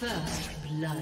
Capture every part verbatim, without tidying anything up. First blood.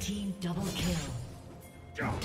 Team double kill. Jump.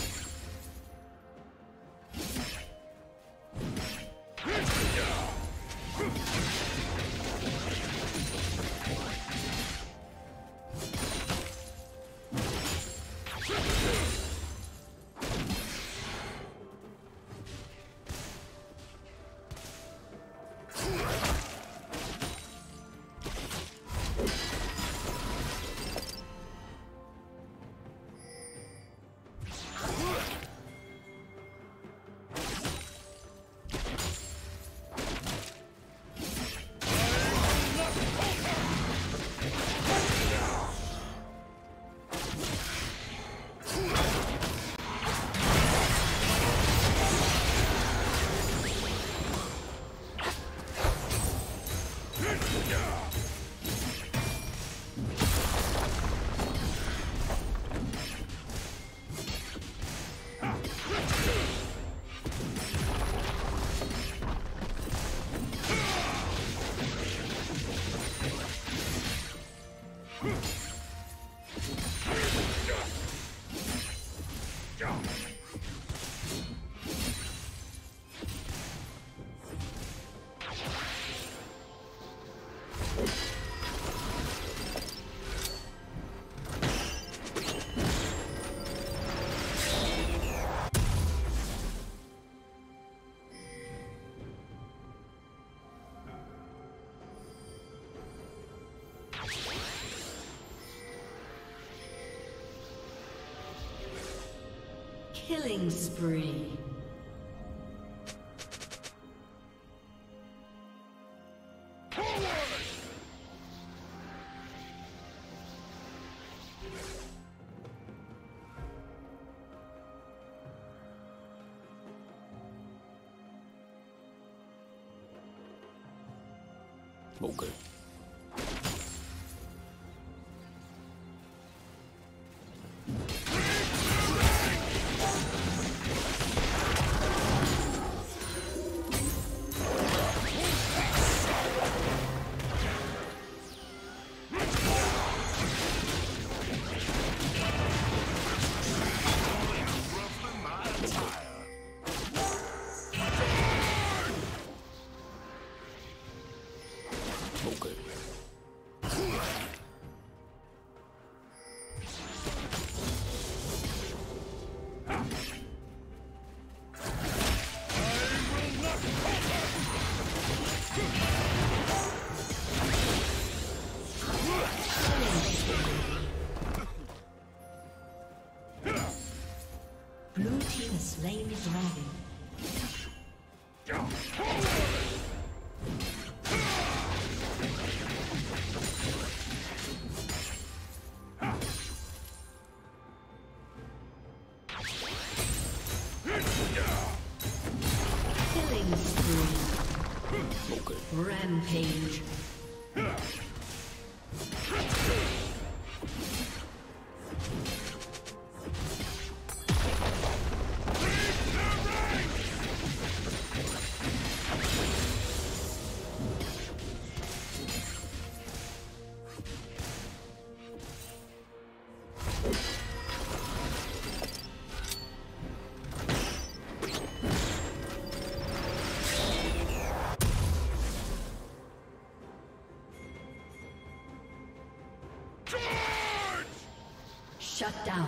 Killing spree. Okay. Rampage. Shut down.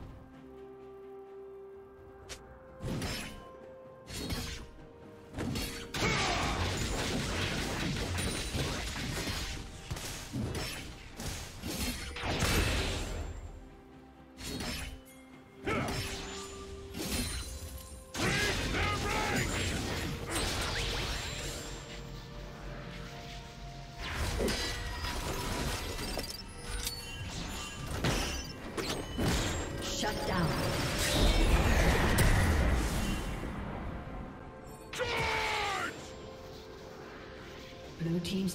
been destroyed. Blue team's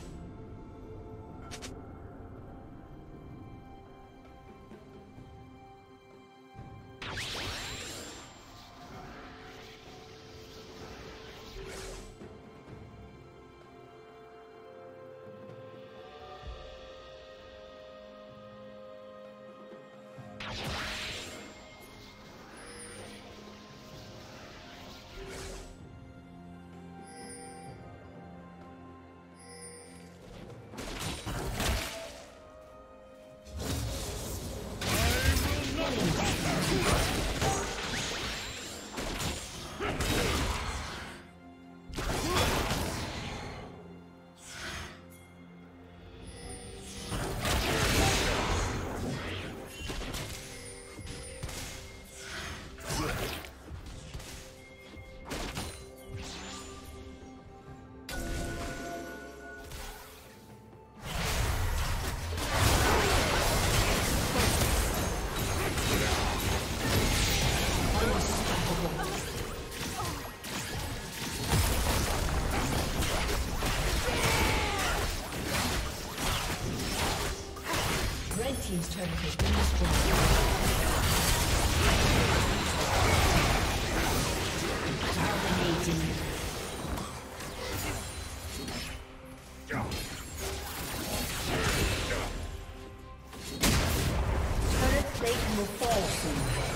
team's turret has been destroyed. Dominating. Turret plate will fall soon.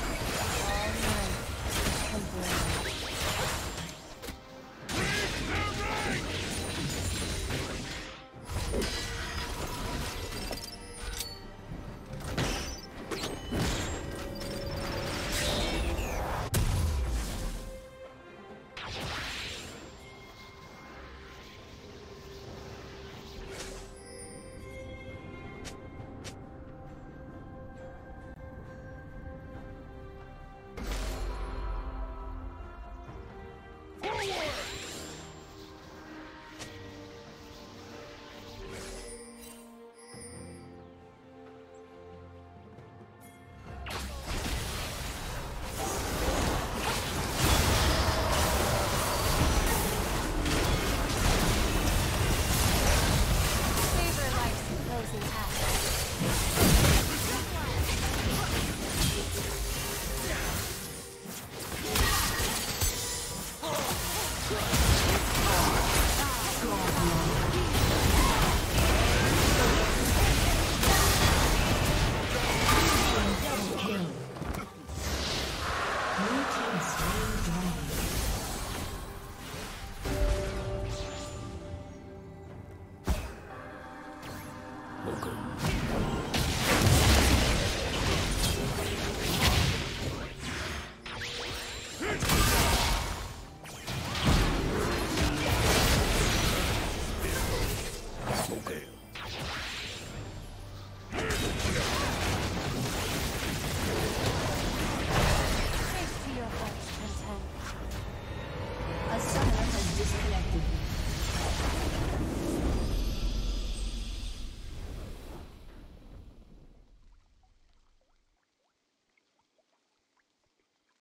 Welcome.